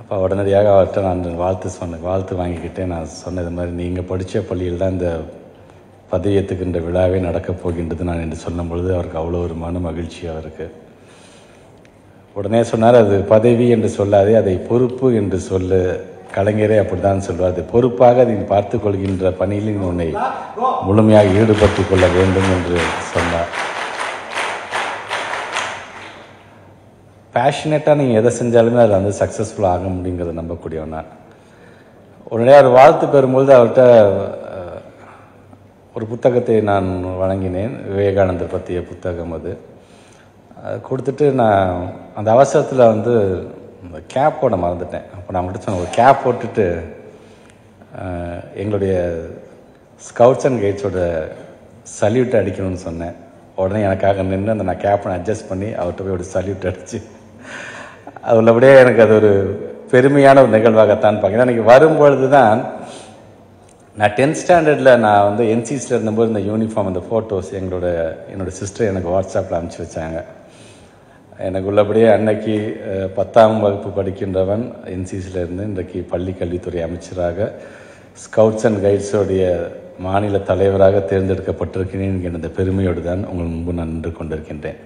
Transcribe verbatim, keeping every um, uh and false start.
அப்போ உடனடியாக அவர்கிட்ட நான் வாழ்த்து சொன்னேன், வாழ்த்து வாங்கிக்கிட்டே நான் சொன்னது மாதிரி நீங்கள் படித்த பள்ளியில் தான் இந்த பதவி ஏற்றுக்கின்ற விழாவே நடக்கப் போகின்றது நான் என்று சொல்லும் பொழுது அவருக்கு அவ்வளோ ஒரு மன மகிழ்ச்சியாக இருக்குது. உடனே சொன்னார், அது பதவி என்று சொல்லாதே, அதை பொறுப்பு என்று சொல்லு. கலைஞரே அப்படி தான் சொல்வார், அது பொறுப்பாக நீ பார்த்து கொள்கின்ற பணியில் உன்னை முழுமையாக ஈடுபட்டு கொள்ள வேண்டும் என்று சொன்னார். பேஷனேட்டாக நீங்கள் எதை செஞ்சாலுமே அதில் வந்து சக்ஸஸ்ஃபுல்லாக ஆக முடியுங்கிறத நம்பக்கூடியவனா. உடனே அவர் வாழ்த்து பெறும்பொழுது அவர்கிட்ட ஒரு புத்தகத்தை நான் வழங்கினேன், விவேகானந்தர் பற்றிய புத்தகம். அது கொடுத்துட்டு நான் அந்த அவசரத்தில் வந்து இந்த கேப் போட மறந்துட்டேன். அப்போ நான் மட்டும் சொன்னேன், ஒரு கேப் போட்டுட்டு எங்களுடைய ஸ்கவுட்ஸ் அண்ட் கைட்ஸோட சல்யூட்டை அடிக்கணும்னு சொன்னேன். உடனே எனக்காக நின்று அந்த நான் கேப்பனை அட்ஜஸ்ட் பண்ணி அவர்கிட்ட போய் ஒரு சல்யூட் அடிச்சு அது உள்ளபடியே எனக்கு அது ஒரு பெருமையான ஒரு நிகழ்வாகத்தான் பார்க்குறேன். எனக்கு வரும்பொழுது தான் நான் டென்த் ஸ்டாண்டர்டில் நான் வந்து என்சிசியில் இருந்தபோது இந்த யூனிஃபார்ம் அந்த ஃபோட்டோஸ் எங்களோட என்னோடய சிஸ்டர் எனக்கு வாட்ஸ்அப்பில் அனுப்பிச்சி வச்சாங்க. எனக்கு உள்ளபடியே அன்னைக்கு பத்தாம் வகுப்பு படிக்கின்றவன் என்சிசியில் இருந்து இன்றைக்கு பள்ளி கல்வித்துறை அமைச்சராக ஸ்கவுட்ஸ் அண்ட் கைட்ஸோடைய மாநில தலைவராக தேர்ந்தெடுக்கப்பட்டிருக்கிறேன் என்கிற பெருமையோடு தான் உங்கள் முன்பு நான் நின்று கொண்டிருக்கின்றேன்.